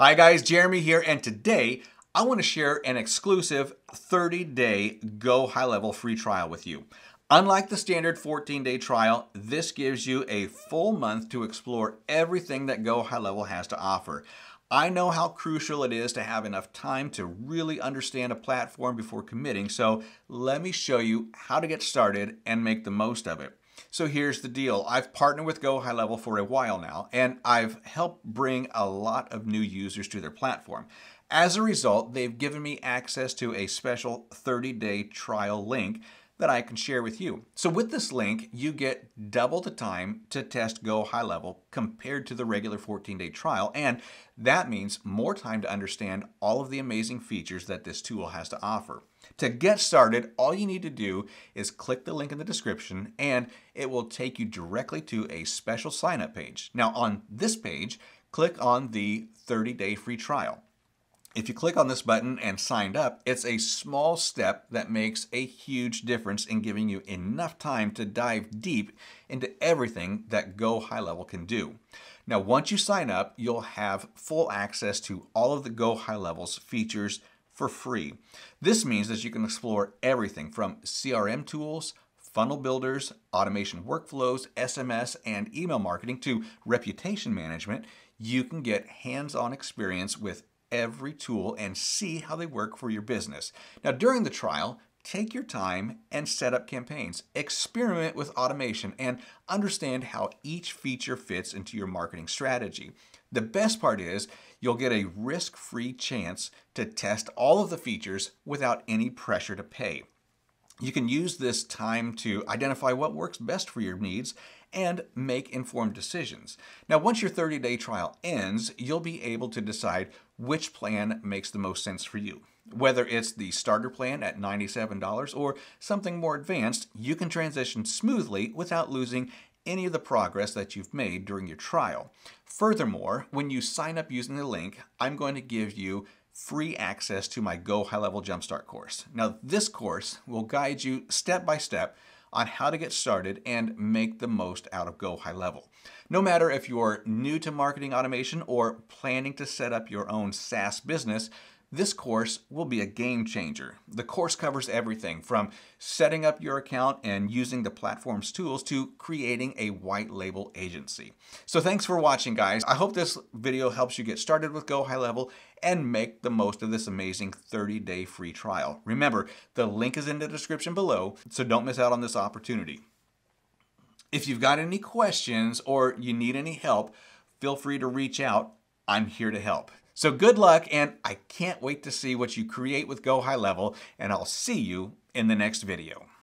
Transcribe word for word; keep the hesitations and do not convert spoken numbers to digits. Hi guys, Jeremy here, and today I want to share an exclusive thirty day Go High Level free trial with you. Unlike the standard fourteen day trial, this gives you a full month to explore everything that Go High Level has to offer. I know how crucial it is to have enough time to really understand a platform before committing, so let me show you how to get started and make the most of it. So here's the deal. I've partnered with GoHighLevel for a while now, and I've helped bring a lot of new users to their platform. As a result, they've given me access to a special thirty day trial link that I can share with you. So with this link, you get double the time to test GoHighLevel compared to the regular fourteen day trial, and that means more time to understand all of the amazing features that this tool has to offer. To get started, all you need to do is click the link in the description, and it will take you directly to a special sign-up page. Now on this page, click on the thirty day free trial. If you click on this button and signed up, it's a small step that makes a huge difference in giving you enough time to dive deep into everything that GoHighLevel can do. Now, once you sign up, you'll have full access to all of the GoHighLevel's features for free. This means that you can explore everything from C R M tools, funnel builders, automation workflows, S M S, and email marketing to reputation management. You can get hands-on experience with every tool and see how they work for your business. Now, during the trial, take your time and set up campaigns, experiment with automation, and understand how each feature fits into your marketing strategy. The best part is you'll get a risk-free chance to test all of the features without any pressure to pay. You can use this time to identify what works best for your needs and make informed decisions. Now, once your thirty day trial ends, you'll be able to decide which plan makes the most sense for you. Whether it's the starter plan at ninety-seven dollars or something more advanced, you can transition smoothly without losing any of the progress that you've made during your trial. Furthermore, when you sign up using the link, I'm going to give you free access to my Go High Level Jumpstart course. Now, this course will guide you step by step on how to get started and make the most out of Go High Level. No matter if you're new to marketing automation or planning to set up your own SaaS business, this course will be a game changer. The course covers everything from setting up your account and using the platform's tools to creating a white label agency. So thanks for watching, guys. I hope this video helps you get started with Go High Level and make the most of this amazing thirty day free trial. Remember, the link is in the description below, so don't miss out on this opportunity. If you've got any questions or you need any help, feel free to reach out. I'm here to help. So good luck, and I can't wait to see what you create with GoHighLevel, and I'll see you in the next video.